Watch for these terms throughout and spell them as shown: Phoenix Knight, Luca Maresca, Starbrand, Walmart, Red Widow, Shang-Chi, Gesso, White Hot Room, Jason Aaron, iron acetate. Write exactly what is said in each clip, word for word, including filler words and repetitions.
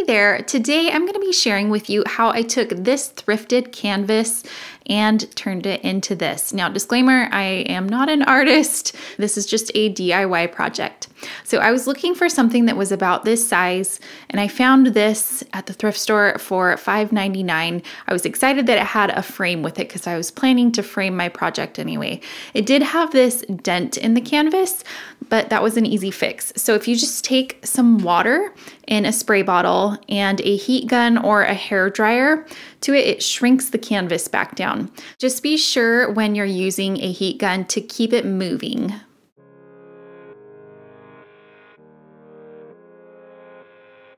Hey there, today I'm going to be sharing with you how I took this thrifted canvas and turned it into this. Now, disclaimer, I am not an artist. This is just a D I Y project. So I was looking for something that was about this size, and I found this at the thrift store for five ninety-nine. I was excited that it had a frame with it because I was planning to frame my project anyway. It did have this dent in the canvas, but that was an easy fix. So if you just take some water in a spray bottle and a heat gun or a hair dryer to it, it shrinks the canvas back down. Just be sure when you're using a heat gun to keep it moving.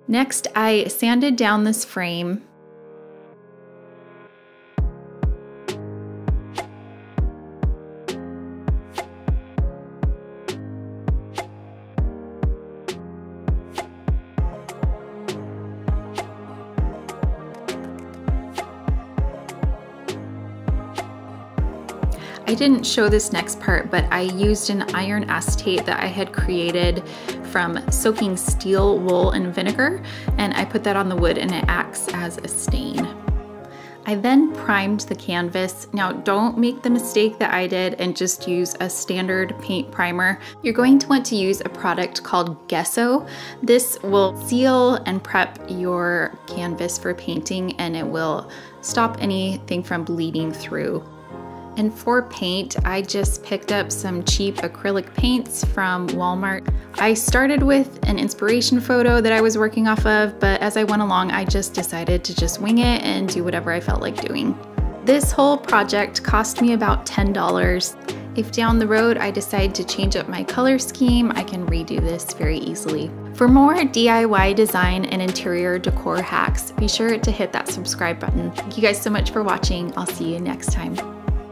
Next, I sanded down this frame. I didn't show this next part, but I used an iron acetate that I had created from soaking steel wool in vinegar, and I put that on the wood and it acts as a stain. I then primed the canvas. Now, don't make the mistake that I did and just use a standard paint primer. You're going to want to use a product called Gesso. This will seal and prep your canvas for painting, and it will stop anything from bleeding through. And for paint, I just picked up some cheap acrylic paints from Walmart. I started with an inspiration photo that I was working off of, but as I went along, I just decided to just wing it and do whatever I felt like doing. This whole project cost me about ten dollars. If down the road I decide to change up my color scheme, I can redo this very easily. For more D I Y design and interior decor hacks, be sure to hit that subscribe button. Thank you guys so much for watching. I'll see you next time.